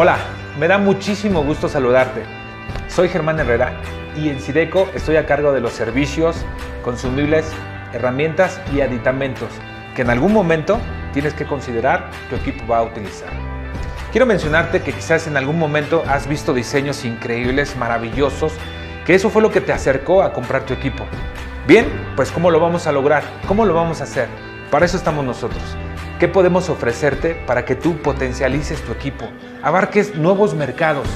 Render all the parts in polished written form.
Hola, me da muchísimo gusto saludarte. Soy Germán Herrera y en SIDECO estoy a cargo de los servicios, consumibles, herramientas y aditamentos que en algún momento tienes que considerar tu equipo va a utilizar. Quiero mencionarte que quizás en algún momento has visto diseños increíbles, maravillosos, que eso fue lo que te acercó a comprar tu equipo. Bien, pues ¿cómo lo vamos a lograr? ¿Cómo lo vamos a hacer? Para eso estamos nosotros. ¿Qué podemos ofrecerte para que tú potencialices tu equipo, abarques nuevos mercados,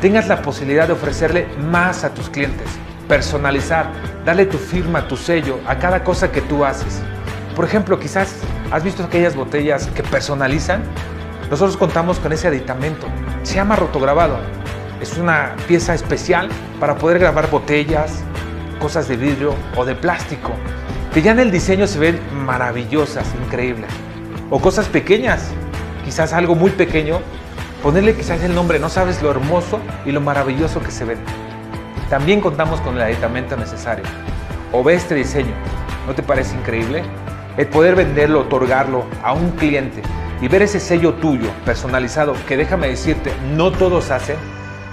tengas la posibilidad de ofrecerle más a tus clientes, personalizar, darle tu firma, tu sello a cada cosa que tú haces? Por ejemplo, quizás has visto aquellas botellas que personalizan. Nosotros contamos con ese aditamento, se llama rotograbado. Es una pieza especial para poder grabar botellas, cosas de vidrio o de plástico, que ya en el diseño se ven maravillosas, increíbles. O cosas pequeñas, quizás algo muy pequeño, ponerle quizás el nombre, no sabes lo hermoso y lo maravilloso que se ven. También contamos con el aditamento necesario. O ve este diseño, ¿no te parece increíble? El poder venderlo, otorgarlo a un cliente y ver ese sello tuyo, personalizado, que déjame decirte, no todos hacen,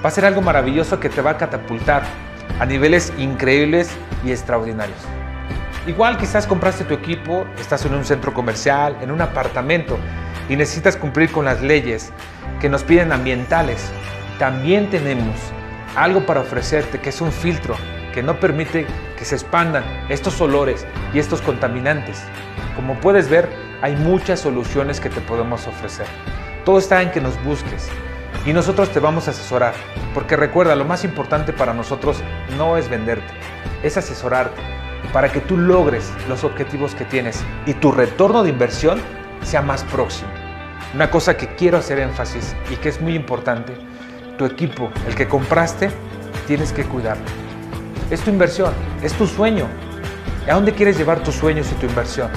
va a ser algo maravilloso que te va a catapultar a niveles increíbles y extraordinarios. Igual quizás compraste tu equipo, estás en un centro comercial, en un apartamento y necesitas cumplir con las leyes que nos piden ambientales. También tenemos algo para ofrecerte que es un filtro que no permite que se expandan estos olores y estos contaminantes. Como puedes ver, hay muchas soluciones que te podemos ofrecer. Todo está en que nos busques y nosotros te vamos a asesorar, porque recuerda, lo más importante para nosotros no es venderte, es asesorarte, para que tú logres los objetivos que tienes y tu retorno de inversión sea más próximo. Una cosa que quiero hacer énfasis y que es muy importante, tu equipo, el que compraste, tienes que cuidarlo. Es tu inversión, es tu sueño. ¿A dónde quieres llevar tus sueños y tu inversión?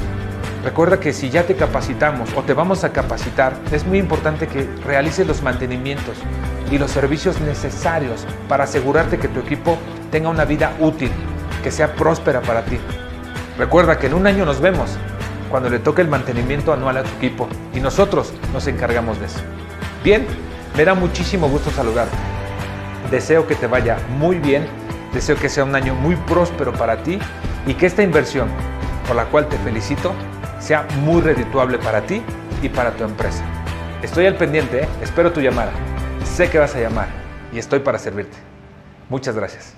Recuerda que si ya te capacitamos o te vamos a capacitar, es muy importante que realices los mantenimientos y los servicios necesarios para asegurarte que tu equipo tenga una vida útil, que sea próspera para ti. Recuerda que en un año nos vemos cuando le toque el mantenimiento anual a tu equipo y nosotros nos encargamos de eso. Bien, me da muchísimo gusto saludarte. Deseo que te vaya muy bien, deseo que sea un año muy próspero para ti y que esta inversión, por la cual te felicito, sea muy redituable para ti y para tu empresa. Estoy al pendiente, espero tu llamada. Sé que vas a llamar y estoy para servirte. Muchas gracias.